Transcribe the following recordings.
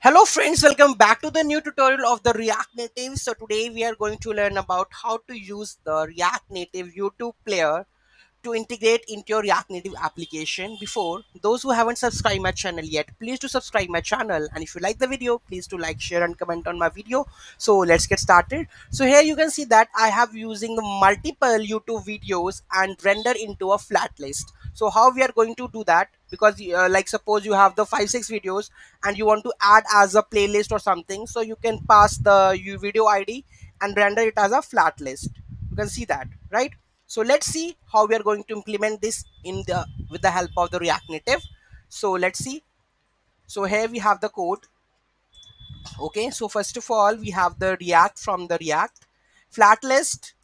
Hello friends, welcome back to the new tutorial of the React Native. So today we are going to learn about how to use the React Native YouTube player to integrate into your React Native application. Before, those who haven't subscribed my channel yet, please do subscribe my channel, and if you like the video, please do like, share and comment on my video. So let's get started. So here you can see that I have using the multiple YouTube videos and render into a flat list. So how we are going to do that, because like suppose you have the 5-6 videos and you want to add as a playlist or something, so you can pass the video ID and render it as a flat list. You can see that, right? So let's see how we are going to implement this in the with the help of the React Native. So let's see. So here we have the code. Okay, so first of all we have the React from the React, Flatlist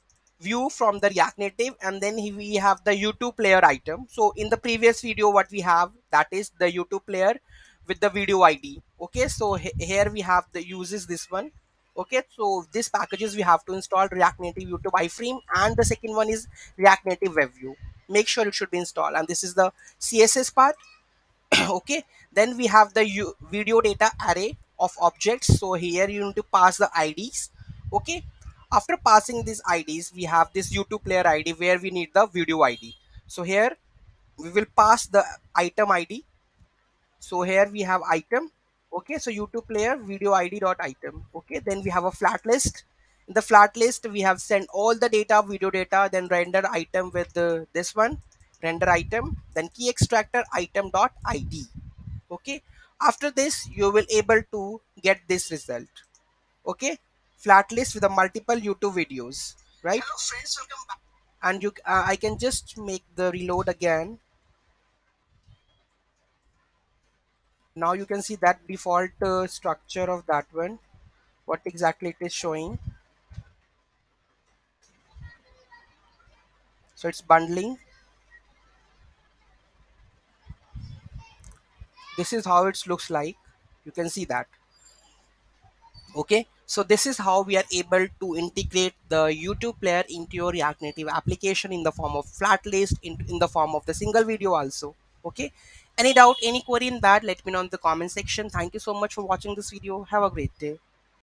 view from the React Native, and then we have the YouTube player item. So in the previous video what we have, that is the YouTube player with the video ID. Okay, so here we have the uses this one. Okay, so these packages we have to install: React Native YouTube iframe, and the second one is React Native WebView. Make sure it should be installed. And this is the CSS part. Okay, then we have the video data array of objects. So here you need to pass the IDs. Okay, after passing these IDs, we have this YouTube player ID where we need the video ID. So here we will pass the item ID. So here we have item. Okay, so YouTube player video ID dot item. Okay, then we have a flat list. In the flat list, we have sent all the data, video data, then render item with this one, render item, then key extractor item dot ID. Okay, after this, you will able to get this result. Okay, flat list with a multiple YouTube videos, right? Hello friends, welcome back. And you, I can just make the reload again. Now you can see that default structure of that one, what exactly it is showing. So it's bundling. This is how it looks like. You can see that. Okay, so this is how we are able to integrate the YouTube player into your React Native application in the form of flat list, in the form of the single video also. Okay, any doubt, any query in that, let me know in the comment section. Thank you so much for watching this video. Have a great day.